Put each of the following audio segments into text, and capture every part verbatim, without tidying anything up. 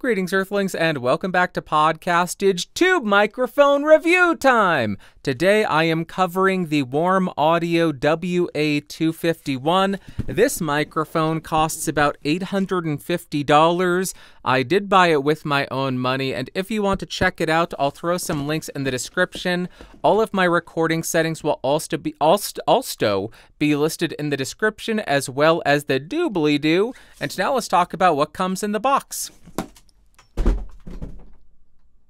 Greetings, Earthlings, and welcome back to Podcastage Tube Microphone Review Time! Today I am covering the Warm Audio W A two fifty-one. This microphone costs about eight hundred fifty dollars. I did buy it with my own money, and if you want to check it out, I'll throw some links in the description. All of my recording settings will also be, also, also be listed in the description, as well as the doobly-doo. And now let's talk about what comes in the box.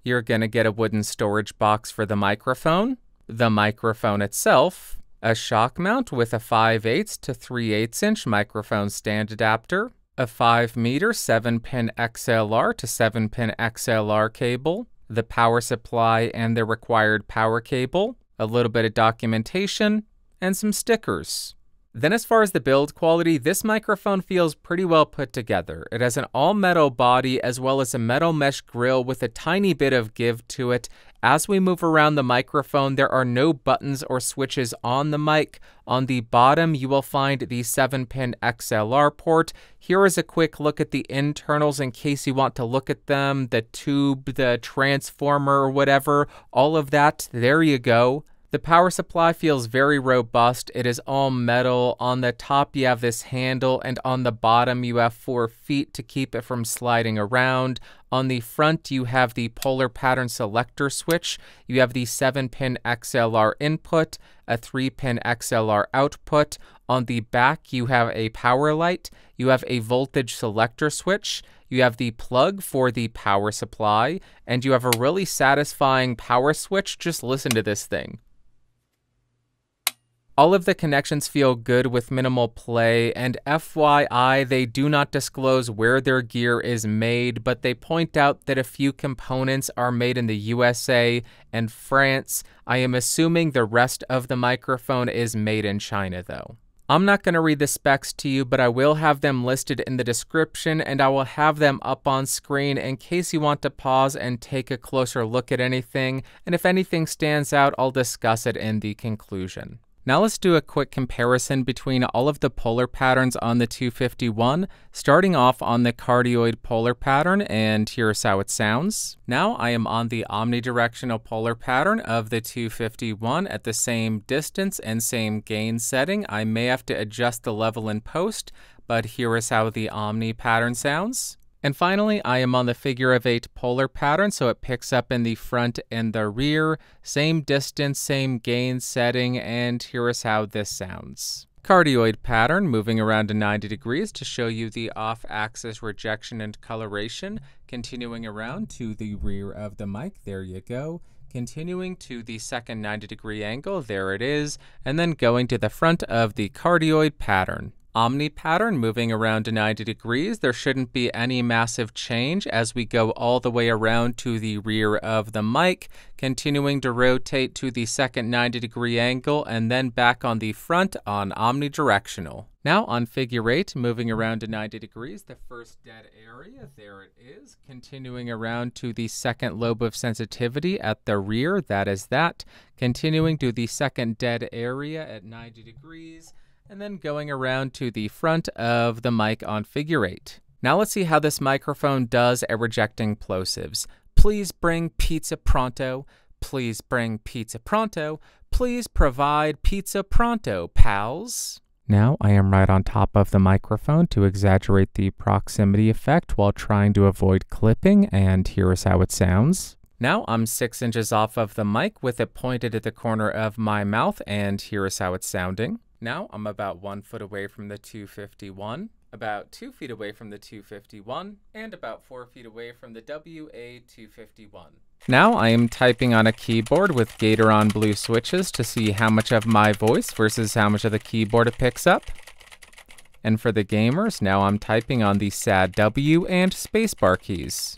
You're going to get a wooden storage box for the microphone, the microphone itself, a shock mount with a five eighths to three eighths inch microphone stand adapter, a five meter seven pin X L R to seven pin X L R cable, the power supply and the required power cable, a little bit of documentation, and some stickers. Then as far as the build quality, this microphone feels pretty well put together. It has an all-metal body as well as a metal mesh grill with a tiny bit of give to it. As we move around the microphone, there are no buttons or switches on the mic. On the bottom, you will find the seven pin X L R port. Here is a quick look at the internals in case you want to look at them, the tube, the transformer, or whatever, all of that. There you go. The power supply feels very robust. It is all metal. On the top, you have this handle, and on the bottom, you have four feet to keep it from sliding around. On the front, you have the polar pattern selector switch. You have the seven pin X L R input, a three pin X L R output. On the back, you have a power light. You have a voltage selector switch. You have the plug for the power supply. And you have a really satisfying power switch. Just listen to this thing. All of the connections feel good with minimal play, and F Y I, they do not disclose where their gear is made, but they point out that a few components are made in the U S A and France. I am assuming the rest of the microphone is made in China, though. I'm not going to read the specs to you, but I will have them listed in the description, and I will have them up on screen in case you want to pause and take a closer look at anything, and if anything stands out, I'll discuss it in the conclusion. Now let's do a quick comparison between all of the polar patterns on the two fifty-one, starting off on the cardioid polar pattern, and here's how it sounds. Now I am on the omnidirectional polar pattern of the two fifty-one at the same distance and same gain setting. I may have to adjust the level in post, but here is how the omni pattern sounds. And finally, I am on the figure of eight polar pattern, so it picks up in the front and the rear, same distance, same gain setting, and here is how this sounds. Cardioid pattern, moving around to ninety degrees to show you the off-axis rejection and coloration, continuing around to the rear of the mic, there you go, continuing to the second ninety degree angle, there it is, and then going to the front of the cardioid pattern. Omni pattern moving around to ninety degrees. There shouldn't be any massive change as we go all the way around to the rear of the mic, continuing to rotate to the second ninety degree angle and then back on the front on omnidirectional. Now on figure eight, moving around to ninety degrees, the first dead area, there it is, continuing around to the second lobe of sensitivity at the rear, that is that, continuing to the second dead area at ninety degrees, and then going around to the front of the mic on figure eight. Now let's see how this microphone does at rejecting plosives. Please bring pizza pronto. Please bring pizza pronto. Please provide pizza pronto, pals. Now I am right on top of the microphone to exaggerate the proximity effect while trying to avoid clipping, and here is how it sounds. Now I'm six inches off of the mic with it pointed at the corner of my mouth, and here is how it's sounding. Now I'm about one foot away from the two fifty-one, about two feet away from the two fifty-one, and about four feet away from the W A two fifty-one. Now I am typing on a keyboard with Gateron blue switches to see how much of my voice versus how much of the keyboard it picks up. And for the gamers, now I'm typing on the sad W and spacebar keys.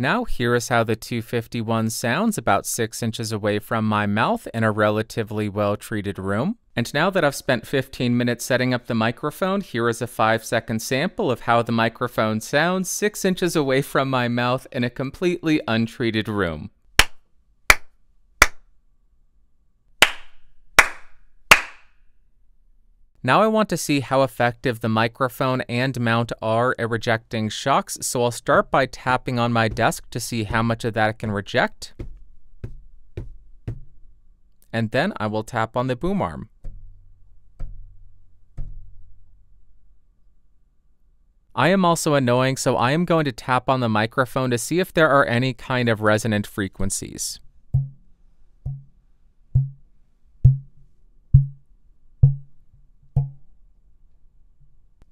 Now here is how the two fifty-one sounds about six inches away from my mouth in a relatively well-treated room. And now that I've spent fifteen minutes setting up the microphone, here is a five second sample of how the microphone sounds six inches away from my mouth in a completely untreated room. Now I want to see how effective the microphone and mount are at rejecting shocks, so I'll start by tapping on my desk to see how much of that it can reject. And then I will tap on the boom arm. I am also annoying, so I am going to tap on the microphone to see if there are any kind of resonant frequencies.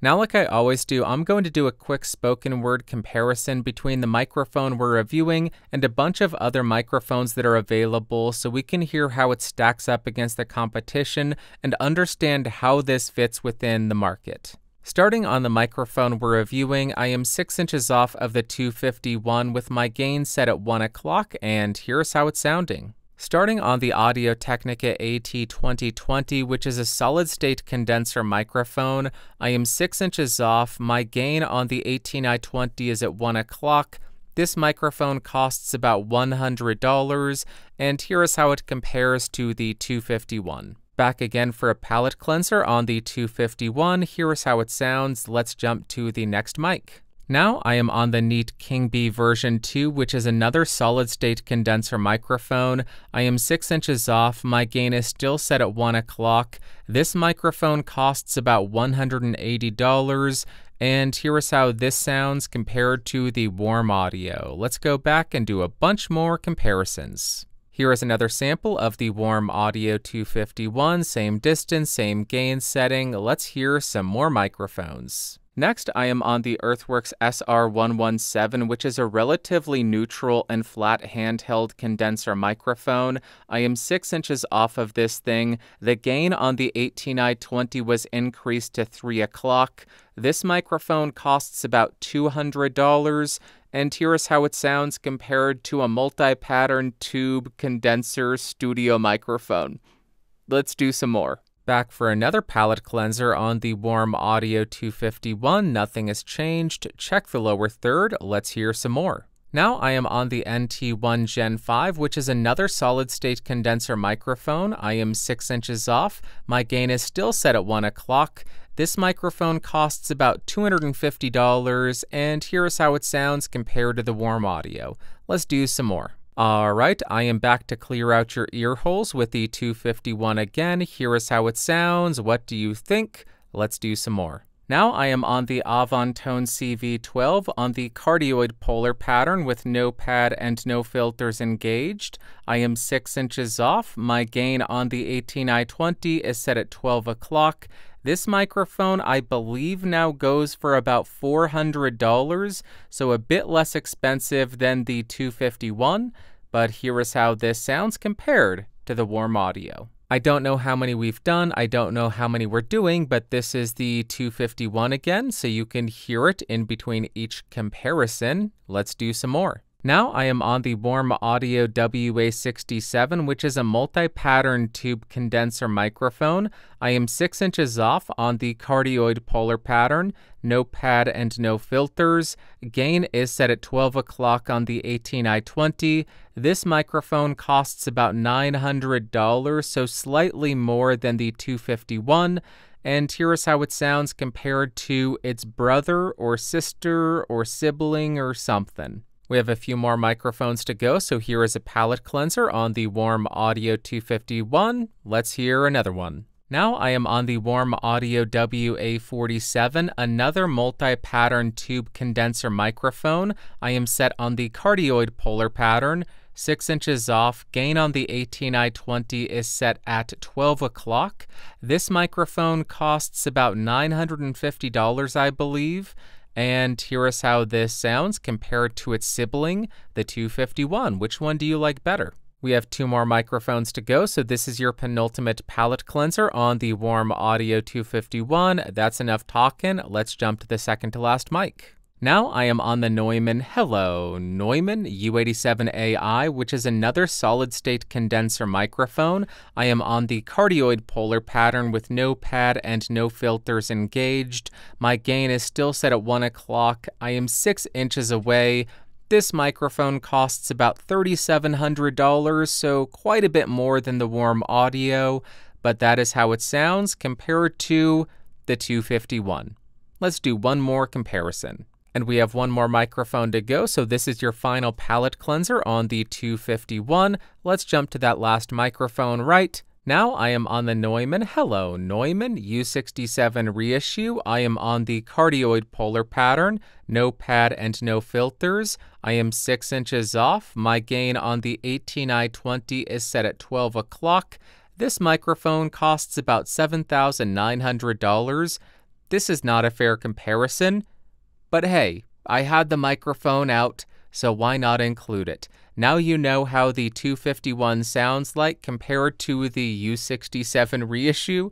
Now, like I always do, I'm going to do a quick spoken word comparison between the microphone we're reviewing and a bunch of other microphones that are available so we can hear how it stacks up against the competition and understand how this fits within the market. Starting on the microphone we're reviewing, I am six inches off of the two fifty-one with my gain set at one o'clock, and here's how it's sounding. Starting on the Audio Technica A T twenty twenty, which is a solid-state condenser microphone, I am six inches off, my gain on the eighteen i twenty is at one o'clock, this microphone costs about one hundred dollars, and here is how it compares to the two fifty-one. Back again for a palate cleanser on the two fifty-one, here is how it sounds, let's jump to the next mic. Now I am on the Neat King Bee version two, which is another solid-state condenser microphone. I am six inches off, my gain is still set at one o'clock. This microphone costs about one hundred eighty dollars, and here is how this sounds compared to the Warm Audio. Let's go back and do a bunch more comparisons. Here is another sample of the Warm Audio two fifty-one, same distance, same gain setting. Let's hear some more microphones. Next, I am on the Earthworks S R one seventeen, which is a relatively neutral and flat handheld condenser microphone. I am six inches off of this thing. The gain on the eighteen i twenty was increased to three o'clock. This microphone costs about two hundred dollars, and here is how it sounds compared to a multi-pattern tube condenser studio microphone. Let's do some more. Back for another palate cleanser on the Warm Audio two fifty-one. Nothing has changed. Check the lower third. Let's hear some more. Now I am on the N T one gen five, which is another solid-state condenser microphone. I am six inches off. My gain is still set at one o'clock. This microphone costs about two hundred fifty dollars, and here is how it sounds compared to the Warm Audio. Let's do some more. Alright, I am back to clear out your ear holes with the two fifty-one again. Here is how it sounds. What do you think? Let's do some more. Now I am on the Avantone C V twelve on the cardioid polar pattern with no pad and no filters engaged. I am six inches off. My gain on the eighteen i twenty is set at twelve o'clock. This microphone, I believe, now goes for about four hundred dollars, so a bit less expensive than the two fifty-one, but here is how this sounds compared to the Warm Audio. I don't know how many we've done, I don't know how many we're doing, but this is the two fifty-one again, so you can hear it in between each comparison. Let's do some more. Now I am on the Warm Audio W A sixty-seven, which is a multi-pattern tube condenser microphone. I am six inches off on the cardioid polar pattern, no pad and no filters. Gain is set at twelve o'clock on the eighteen i twenty. This microphone costs about nine hundred dollars, so slightly more than the two fifty-one. And here is how it sounds compared to its brother or sister or sibling or something. We have a few more microphones to go, so here is a palate cleanser on the Warm Audio two fifty-one. Let's hear another one. Now I am on the Warm Audio W A forty-seven, another multi-pattern tube condenser microphone. I am set on the cardioid polar pattern, six inches off. Gain on the eighteen i twenty is set at twelve o'clock. This microphone costs about nine hundred fifty dollars, I believe. And here is how this sounds compared to its sibling, the two fifty-one. Which one do you like better? We have two more microphones to go, so this is your penultimate palate cleanser on the Warm Audio two fifty-one. That's enough talking. Let's jump to the second to last mic. Now I am on the Neumann, hello, Neumann U eighty-seven A I, which is another solid-state condenser microphone. I am on the cardioid polar pattern with no pad and no filters engaged. My gain is still set at one o'clock. I am six inches away. This microphone costs about three thousand seven hundred dollars, so quite a bit more than the Warm Audio. but that is how it sounds compared to the two fifty-one. Let's do one more comparison. And we have one more microphone to go, so this is your final palette cleanser on the two fifty-one. Let's jump to that last microphone right now. I am on the Neumann. Hello, Neumann U sixty-seven Reissue. I am on the cardioid polar pattern, no pad and no filters. I am six inches off. My gain on the eighteen i twenty is set at twelve o'clock. This microphone costs about seven thousand nine hundred dollars. This is not a fair comparison, but hey, I had the microphone out, so why not include it? Now you know how the two fifty-one sounds like compared to the U sixty-seven Reissue.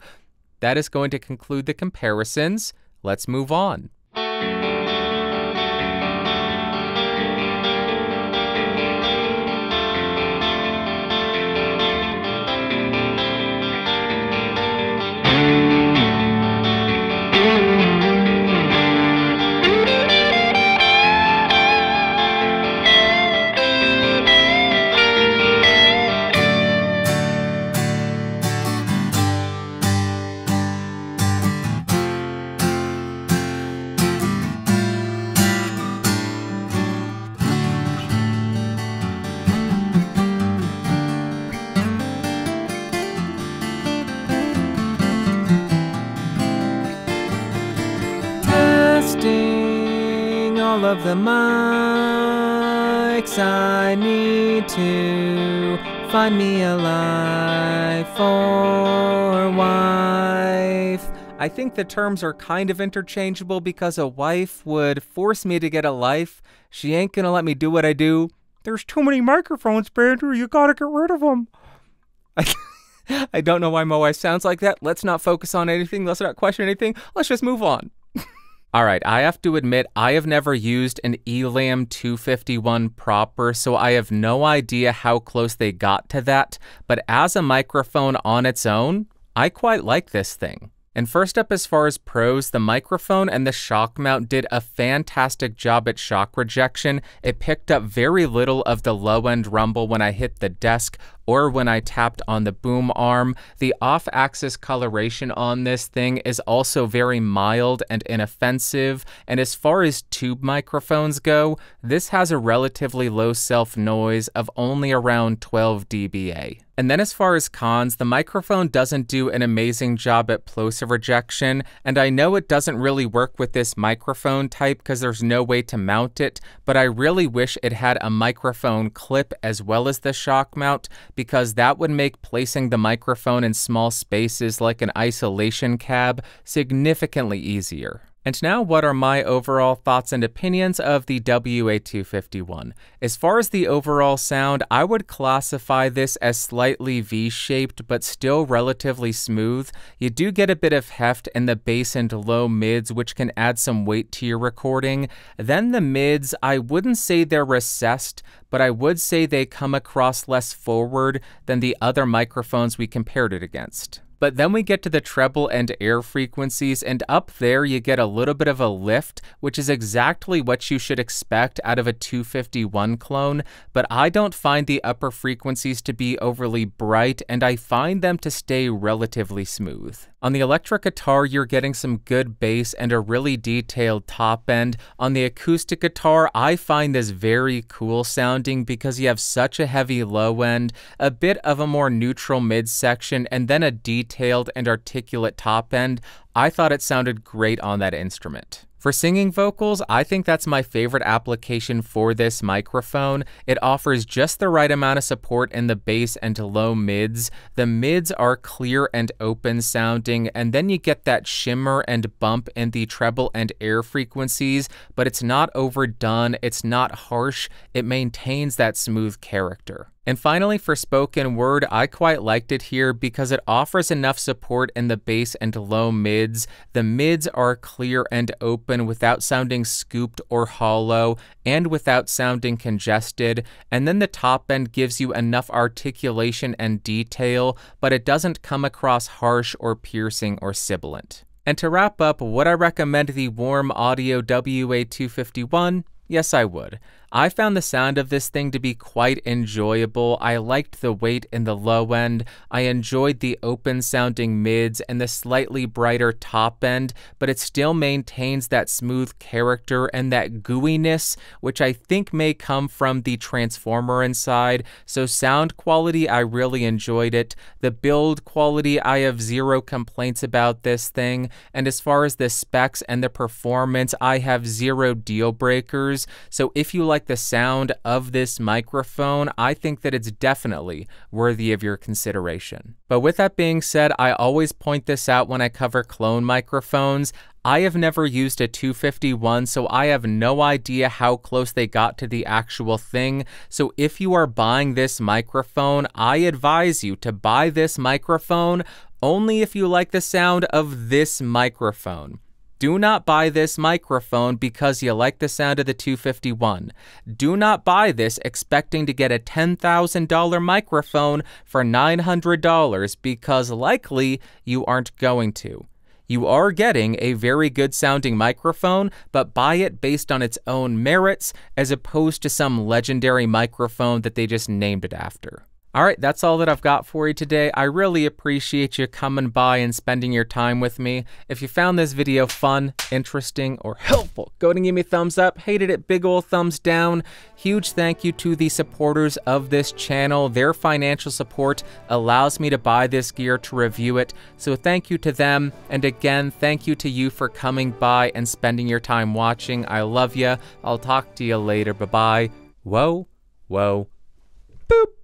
That is going to conclude the comparisons. Let's move on. All of the mics I need to find me a life for wife. I think the terms are kind of interchangeable because a wife would force me to get a life. She ain't gonna let me do what I do. There's too many microphones, Andrew. You gotta get rid of them. I, I don't know why my wife sounds like that. Let's not focus on anything. Let's not question anything. Let's just move on. All right, I have to admit, I have never used an ELAM two fifty-one proper, so I have no idea how close they got to that, but as a microphone on its own, I quite like this thing. And first up, as far as pros, the microphone and the shock mount did a fantastic job at shock rejection. It picked up very little of the low-end rumble when I hit the desk or when I tapped on the boom arm. The off-axis coloration on this thing is also very mild and inoffensive, and as far as tube microphones go, this has a relatively low self-noise of only around twelve D B A. And then as far as cons, the microphone doesn't do an amazing job at plosive rejection, and I know it doesn't really work with this microphone type because there's no way to mount it, but I really wish it had a microphone clip as well as the shock mount, because that would make placing the microphone in small spaces like an isolation cab significantly easier. And now, what are my overall thoughts and opinions of the W A two fifty-one? As far as the overall sound, I would classify this as slightly V-shaped, but still relatively smooth. You do get a bit of heft in the bass and low mids, which can add some weight to your recording. Then the mids, I wouldn't say they're recessed, but I would say they come across less forward than the other microphones we compared it against. But then we get to the treble and air frequencies, and up there you get a little bit of a lift, which is exactly what you should expect out of a two fifty-one clone, but I don't find the upper frequencies to be overly bright, and I find them to stay relatively smooth. On the electric guitar, you're getting some good bass and a really detailed top end. On the acoustic guitar, I find this very cool sounding because you have such a heavy low end, a bit of a more neutral mid section, and then a detailed and articulate top end. I thought it sounded great on that instrument. For singing vocals, I think that's my favorite application for this microphone. It offers just the right amount of support in the bass and low mids. The mids are clear and open sounding, and then you get that shimmer and bump in the treble and air frequencies, but it's not overdone, it's not harsh, it maintains that smooth character. And finally, for spoken word, I quite liked it here because it offers enough support in the bass and low mids. The mids are clear and open without sounding scooped or hollow and without sounding congested. And then the top end gives you enough articulation and detail, but it doesn't come across harsh or piercing or sibilant. And to wrap up, would I recommend the Warm Audio W A two fifty-one? Yes, I would. I found the sound of this thing to be quite enjoyable. I liked the weight in the low end. I enjoyed the open sounding mids and the slightly brighter top end, but it still maintains that smooth character and that gooiness, which I think may come from the transformer inside. So sound quality, I really enjoyed it. The build quality, I have zero complaints about this thing. And as far as the specs and the performance, I have zero deal breakers. So if you like Like the sound of this microphone, I think that it's definitely worthy of your consideration. But with that being said, I always point this out when I cover clone microphones. I have never used a two fifty-one, so I have no idea how close they got to the actual thing. So if you are buying this microphone, I advise you to buy this microphone only if you like the sound of this microphone. Do not buy this microphone because you like the sound of the two fifty-one. Do not buy this expecting to get a ten thousand dollar microphone for nine hundred dollars because likely you aren't going to. You are getting a very good sounding microphone, but buy it based on its own merits as opposed to some legendary microphone that they just named it after. All right, that's all that I've got for you today. I really appreciate you coming by and spending your time with me. If you found this video fun, interesting, or helpful, go ahead and give me a thumbs up. Hated it, big ol' thumbs down. Huge thank you to the supporters of this channel. Their financial support allows me to buy this gear to review it. So thank you to them. And again, thank you to you for coming by and spending your time watching. I love you. I'll talk to you later. Bye-bye. Whoa, whoa, boop.